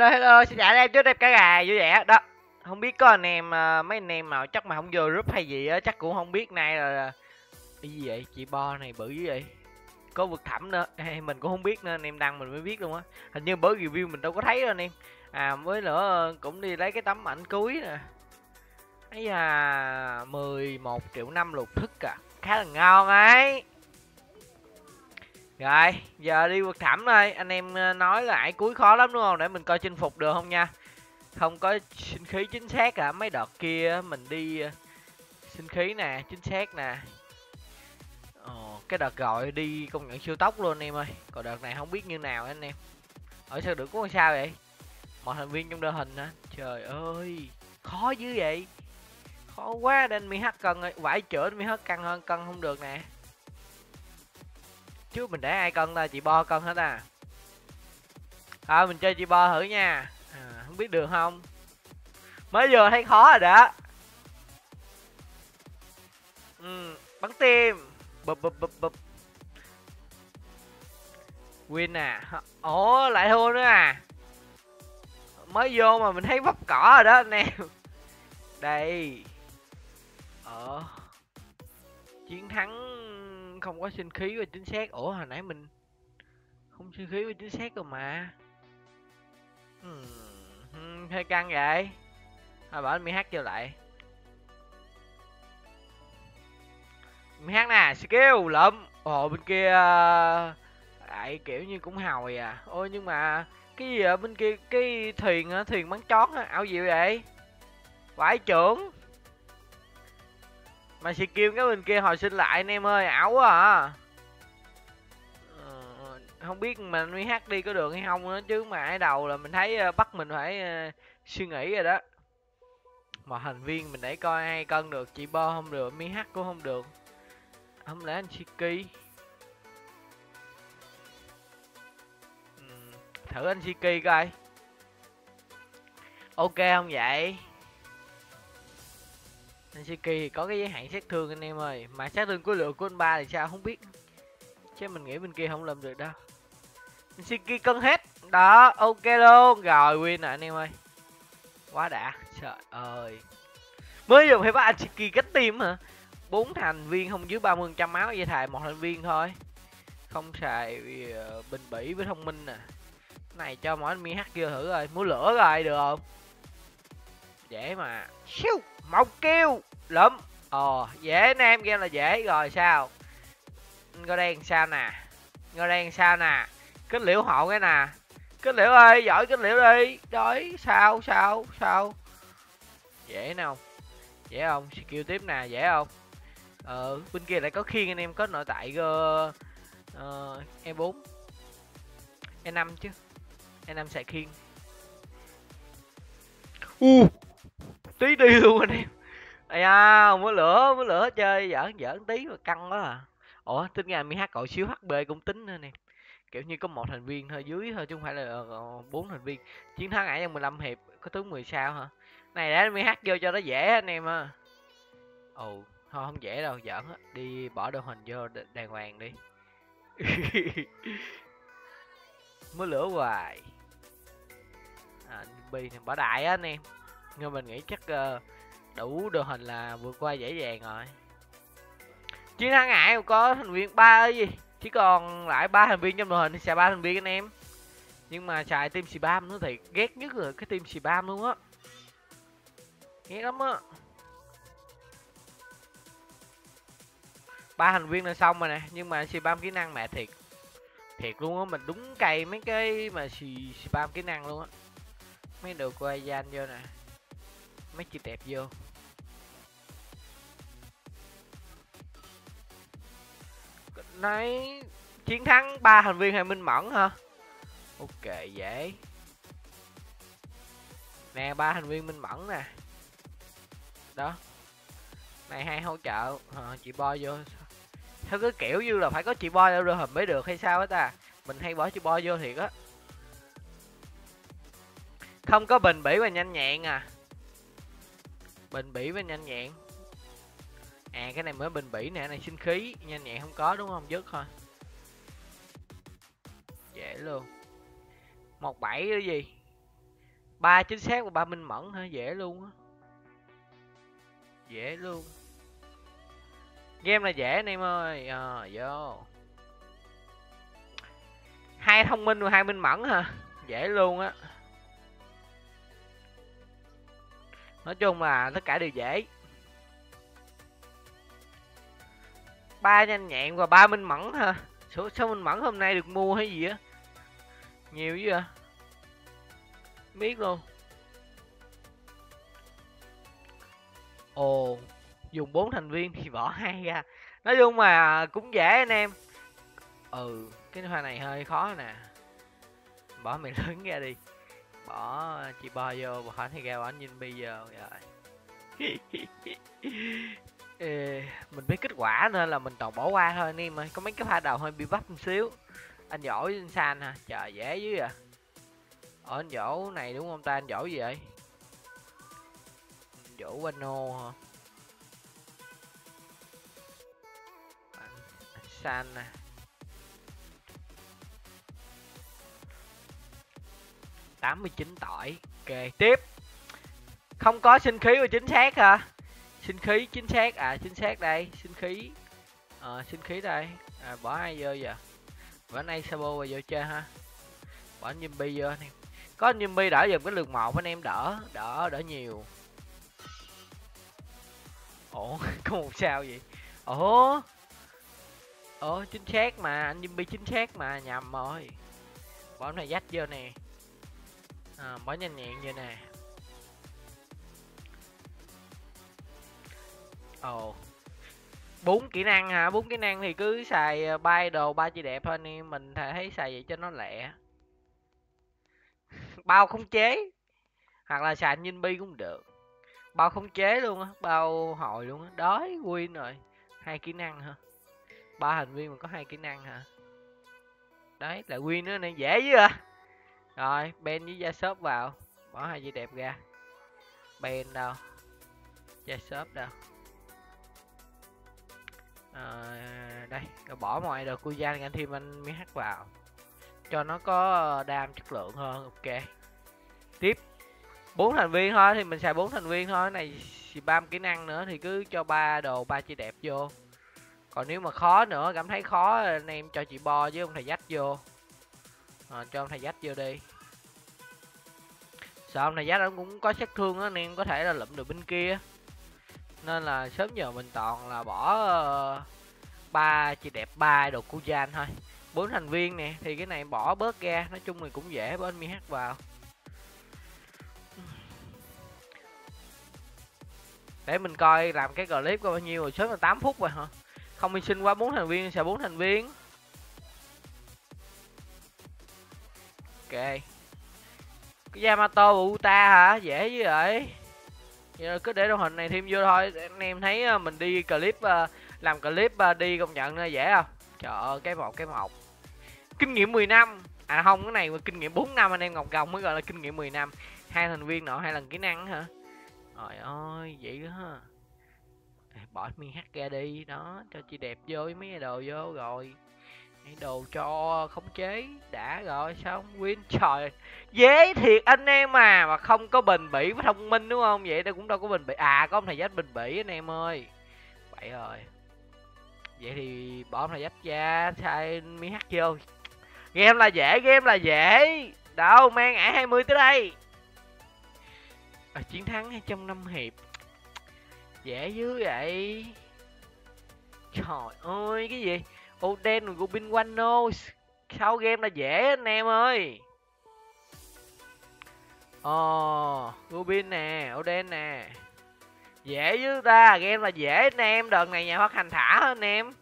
Hello hello, xin chào em trước đẹp cả gà vui vẻ đó. Không biết có anh em mấy anh em nào chắc mà không vô group hay gì á, chắc cũng không biết nay là cái gì vậy. Chị Bo này bự gì vậy, có vực thẳm nữa hay mình cũng không biết nữa, anh em đăng mình mới biết luôn á. Hình như bữa review mình đâu có thấy đâu anh em. À với nữa cũng đi lấy cái tấm ảnh cuối nè ấy, 11,5 triệu lục thức à, khá là ngon ấy. Rồi giờ đi vực thẳm thôi, anh em nói là ải cuối khó lắm đúng không, để mình coi chinh phục được không nha. Không có sinh khí chính xác cả, mấy đợt kia mình đi sinh khí nè, chính xác nè. Ồ, cái đợt gọi đi công nhận siêu tốc luôn anh em ơi, còn đợt này không biết như nào anh em. Ở sao được có sao vậy, một thành viên trong đội hình hả, trời ơi khó dữ vậy, khó quá. Nên mi hắc cần vải chữa mi hắc căng hơn, cân không được nè. Trước mình để ai cân ta, chị Bo cân hết à. Thôi mình chơi chị Bo thử nha. Không biết được không, mới vừa thấy khó rồi đã. Bắn tim bụp win à. Ủa lại thua nữa à, mới vô mà mình thấy vấp cỏ rồi đó anh em. Đây chiến thắng không có sinh khí và chính xác. Ủa hồi nãy mình không sinh khí và chính xác rồi mà. Hơi căng vậy. Thôi bỏ mi hát vô lại. Mi hát nè, skill lụm. Ồ bên kia lại kiểu như cũng hòi à. Ôi nhưng mà cái gì ở bên kia, cái thuyền bắn chót á, ảo diệu vậy. Vãi trưởng. Mà skill cái bên kia hồi sinh lại anh em ơi, ảo quá à. Không biết mà nuôi hát đi có được hay không nữa, chứ mà ở đầu là mình thấy bắt mình phải suy nghĩ rồi đó. Mà thành viên mình để coi ai cân được, chị Bo không được, mi hát cũng không được, không lẽ anh Shiki. Thử anh Shiki coi ok không vậy. Anh Shiki có cái giới hạn sát thương anh em ơi, mà sát thương của lượng của anh ba thì sao không biết, chứ mình nghĩ bên kia không làm được đâu. Anh Shiki cân hết đó, ok luôn rồi, win rồi anh em ơi, quá đã. Trời ơi mới dùng phải bắt anh Shiki cách tim hả. 4 thành viên không dưới 30% máu dây thài, một thành viên thôi, không xài bình bỉ với thông minh nè. À. Này cho mỗi anh mi hát kia thử rồi, múa lửa rồi được không, dễ mà. Siêu một kêu lắm. Dễ anh em, game là dễ rồi sao. Ngôi đen sao nè, ngôi đen sao nè, kết liễu hộ cái nè, kết liễu ơi, giỏi kết liễu đi đói. Sao dễ nào, dễ không, skill tiếp nè, dễ không. Bên kia lại có khiên anh em, có nội tại E4 E5 chứ, E5 xài khiên. Tí đi luôn anh em. Ây da, múa lửa chơi giỡn tí mà căng quá à. Ủa tính ra mi hát cậu xíu HP cũng tính nữa nè, kiểu như có một thành viên thôi dưới thôi chứ không phải là 4 thành viên. Chiến thắng ải trong 15 hiệp có tướng 10 sao hả, này để mi hát vô cho nó dễ anh em ha. Thôi không dễ đâu, giỡn á, đi bỏ đồ hình vô đàng hoàng đi. Múa lửa hoài bi bỏ đại á anh em. Nhưng mình nghĩ chắc đủ đồ hình là vượt qua dễ dàng rồi. Chiến thắng ải có thành viên 3 ấy gì, chỉ còn lại 3 thành viên trong đội hình thì xài 3 thành viên anh em. Nhưng mà xài team spam nữa thì ghét nhất là cái team spam luôn á, ghét lắm á. 3 thành viên là xong rồi nè, nhưng mà spam kỹ năng mẹ thiệt luôn á, mình đúng cày mấy cái mà spam kỹ năng luôn á. Mấy đồ quay gian vô nè, mấy chữ đẹp vô. Nãy chiến thắng 3 thành viên hay minh mẫn hả, ok dễ nè, 3 thành viên minh mẫn nè đó. Này hai hỗ trợ chị Bo vô theo cái kiểu như là phải có chị Bo đâu rồi hình mới được hay sao á ta, mình hay bỏ chị Bo vô thiệt á. Không có bình bỉ và nhanh nhẹn à, bình bỉ và nhanh nhẹn. À cái này mới bình bỉ nè, này sinh khí, nhanh nhẹn không có đúng không, dứt thôi. Dễ luôn. 17 cái gì? Ba chính xác của ba Minh Mẫn hả? Dễ luôn á. Dễ luôn. Game này dễ anh em ơi. Vô. Hai thông minh và hai Minh Mẫn hả? Dễ luôn á. Nói chung là tất cả đều dễ. Ba nhanh nhẹn và ba Minh Mẫn hả? Sao Minh Mẫn hôm nay được mua hay gì á? Nhiều dữ vậy? Biết luôn. Ồ, dùng 4 thành viên thì bỏ 2 ra. Nói chung mà cũng dễ anh em. Ừ, cái hoa này hơi khó nè. Bỏ mày lớn ra đi. Bỏ chị Bo vô, bỏ thì ra bỏ nhìn bây giờ rồi. Mình biết kết quả nên là mình toàn bỏ qua thôi anh em ơi. Có mấy cái pha đầu hơi bị vấp một xíu. Anh Giỏi với anh San hả? Trời dễ dữ à. Ở anh Dỗ này đúng không ta? Anh Dỗ gì vậy? Anh Dỗ Wano hả? Anh San nè. À. 89 tỏi. Ok tiếp. Không có sinh khí và chính xác hả? Sinh khí chính xác. À chính xác đây. Sinh khí. Sinh khí đây. À, bỏ ai vô giờ? Bỏ anh Sabo vào vô chơi ha. Bỏ anh Yimby vô anh em. Có anh Yimby đỡ dùm cái lượt 1 anh em đỡ nhiều. Ủa có một sao vậy? Ủa chính xác mà, anh Yimby chính xác mà, nhầm rồi. Bỏ anh này dắt vô nè. Bỏ nhanh nhẹn vô nè. Ồ 4 kỹ năng hả? 4 kỹ năng thì cứ xài bay đồ ba chị đẹp thôi anh em. Mình thấy xài vậy cho nó lẹ. Bao khống chế hoặc là xài Yimby cũng được. Bao khống chế luôn á, bao hồi luôn á. Đói win rồi. 2 kỹ năng hả? 3 thành viên mà có 2 kỹ năng hả? Đấy là win nữa này, dễ chứ hả? Rồi Ben với Gia Shop vào, bỏ hai chị đẹp ra. Ben đâu? Gia Shop đâu? Đây bỏ mọi đồ của Gia anh thêm anh mới hát vào cho nó có đam chất lượng hơn. Ok tiếp. 4 thành viên thôi thì mình xài 4 thành viên thôi. Cái này spam kỹ năng nữa thì cứ cho ba đồ ba chị đẹp vô. Còn nếu mà khó nữa, cảm thấy khó anh em cho chị Bo với ông thầy Dách vô. Cho ông thầy Dách vô đi. Sợ ông thầy Dách ông cũng có sát thương đó, anh em có thể là lụm được bên kia. Nên là sớm giờ mình toàn là bỏ ba chị đẹp ba đồ của Gian thôi. 4 thành viên nè thì cái này bỏ bớt ra. Nói chung thì cũng dễ. Bên MH vào để mình coi làm cái clip có bao nhiêu rồi. Sớm là 8 phút rồi hả? Không hy sinh quá 4 thành viên, sẽ 4 thành viên. Ok cái Yamato và Uta hả? Dễ dữ vậy. Giờ cứ để đồ hình này thêm vô thôi. Anh em thấy mình đi clip, làm clip đi công nhận dễ không? Trời ơi, cái một kinh nghiệm 10 năm. À không, cái này kinh nghiệm 4 năm anh em, Ngọc Gồng mới gọi là kinh nghiệm 10 năm. 2 thành viên nọ, 2 lần kỹ năng hả? Trời ơi vậy đó ha. Bỏ mi hát ra đi đó, cho chị đẹp vô với mấy đồ vô rồi. Đồ cho khống chế đã rồi xong win. Trời dễ thiệt anh em mà không có bền bỉ với thông minh đúng không? Vậy đây cũng đâu có bền bỉ. À có ông thầy Dách bền bỉ anh em ơi. Vậy rồi. Vậy thì bỏ ông thầy Dách ra, sai mi hát vô. Game là dễ, game là dễ. Đâu mang ải 20 tới đây. À, chiến thắng 205 hiệp. Dễ dữ vậy. Trời ơi cái gì? Oden của Bin Wano. Sao game là dễ anh em ơi. Rubin nè, Oden nè. Dễ chứ ta, game là dễ anh em. Đợt này nhà phát hành thả anh em.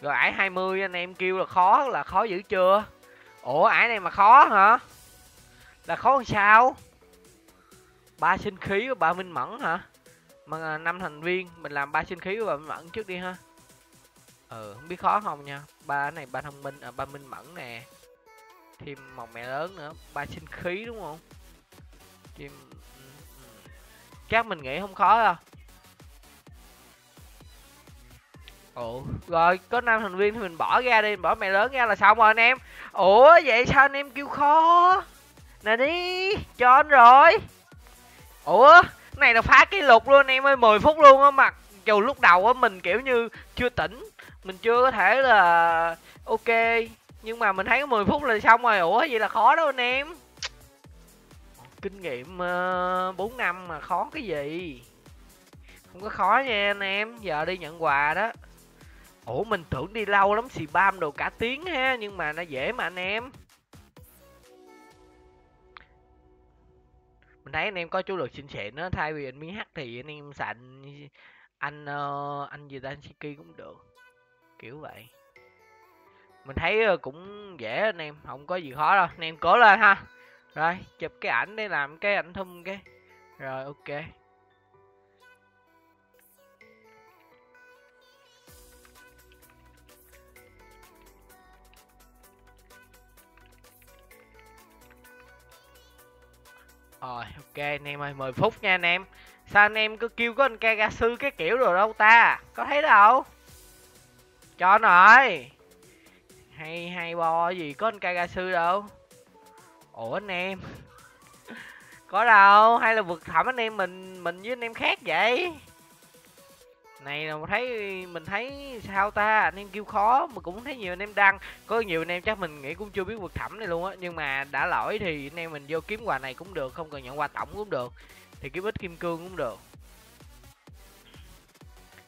Rồi ải 20 anh em kêu là khó dữ chưa? Ủa ải này mà khó hả? Là khó làm sao? 3 sinh khí và 3 Minh Mẫn hả? Mà 5 thành viên mình làm 3 sinh khí và 3 Minh Mẫn trước đi ha. Không biết khó không nha. 3 này 3 thông minh, 3 Minh Mẫn nè. Thêm một mẹ lớn nữa, 3 sinh khí đúng không? Thêm... chắc mình nghĩ không khó đâu. Rồi có 5 thành viên thì mình bỏ ra đi, mình bỏ mẹ lớn ra là xong rồi anh em. Ủa vậy sao anh em kêu khó? Nè đi, cho anh rồi. Ủa, cái này là phá kỷ lục luôn em ơi, 10 phút luôn á. Mặc dù lúc đầu á mình kiểu như chưa tỉnh, mình chưa có thể là ok, nhưng mà mình thấy 10 phút là xong rồi. Ủa vậy là khó đó anh em. Kinh nghiệm 4 năm mà khó cái gì. Không có khó nha anh em. Giờ đi nhận quà đó. Ủa mình tưởng đi lâu lắm, xì bam đồ cả tiếng ha. Nhưng mà nó dễ mà anh em. Mình thấy anh em có chú lượt xinh xịn á. Thay vì anh miếng hát thì anh em sạnh anh gì ta, anh Shiki cũng được. Kiểu vậy. Mình thấy cũng dễ anh em. Không có gì khó đâu. Anh em cố lên ha. Rồi chụp cái ảnh để làm cái ảnh thum cái. Rồi ok. Rồi ok anh em ơi, 10 phút nha anh em. Sao anh em cứ kêu có anh Kagasu cái kiểu rồi đâu ta. Có thấy đâu. Cho anh rồi. Hay bo gì có anh Kagasu đâu. Ủa anh em. Có đâu, hay là vượt thẳm anh em mình với anh em khác vậy. Này là mình thấy sao ta, anh em kêu khó mà cũng thấy nhiều anh em đăng. Có nhiều anh em chắc mình nghĩ cũng chưa biết vượt thẳm này luôn á, nhưng mà đã lỗi thì anh em mình vô kiếm quà này cũng được, không cần nhận quà tổng cũng được. Thì kiếm ít kim cương cũng được.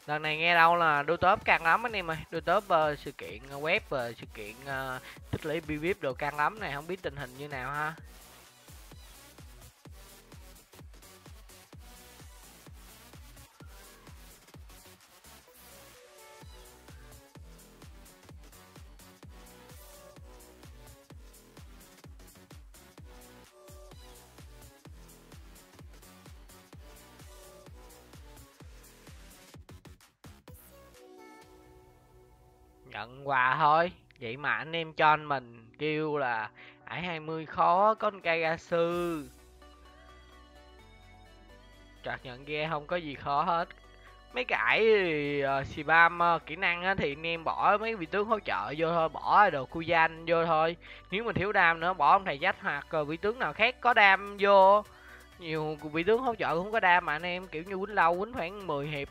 Lần này nghe đâu là đôi tớp căng lắm anh em ơi, đôi tớp sự kiện web, sự kiện tích lũy bip đồ căng lắm này, không biết tình hình như nào ha. Nhận quà thôi. Vậy mà anh em cho anh mình kêu là ải 20 khó có con Kagasu. Trật nhận ghe không có gì khó hết. Mấy cái ải spam kỹ năng á, thì anh em bỏ mấy vị tướng hỗ trợ vô thôi, bỏ đồ Kujan vô thôi. Nếu mình thiếu đam nữa bỏ ông thầy Dách hoặc vị tướng nào khác có đam vô. Nhiều vị tướng hỗ trợ cũng có đam mà anh em, kiểu như quýnh lâu quýnh khoảng 10 hiệp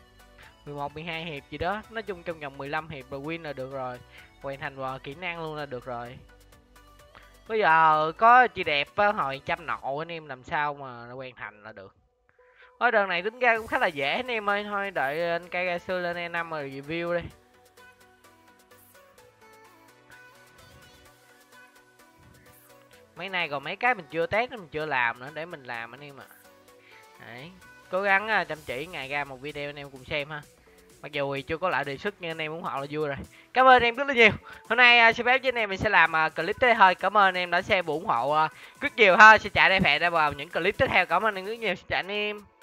11, 12 hiệp gì đó, nói chung trong vòng 15 hiệp là win là được rồi, hoàn thành vào kỹ năng luôn là được rồi. Bây giờ có chị đẹp hồi trăm nộ anh em làm sao mà hoàn thành là được. Ở đợt này tính ra cũng khá là dễ anh em ơi, thôi đợi anh Kagasu lên E5 rồi review đi. Mấy nay còn mấy cái mình chưa test, mình chưa làm nữa để mình làm anh em ạ. Đấy. Cố gắng chăm chỉ ngày ra một video anh em cùng xem ha. Mặc dù thì chưa có lại đề xuất nhưng anh em ủng hộ là vui rồi. Cảm ơn anh em rất là nhiều. Hôm nay xin phép với anh em mình sẽ làm clip tới đây thôi. Cảm ơn anh em đã xem và ủng hộ rất nhiều ha. Sẽ chạy đây phẹt ra vào những clip tiếp theo. Cảm ơn anh em rất nhiều. Xin chào anh em.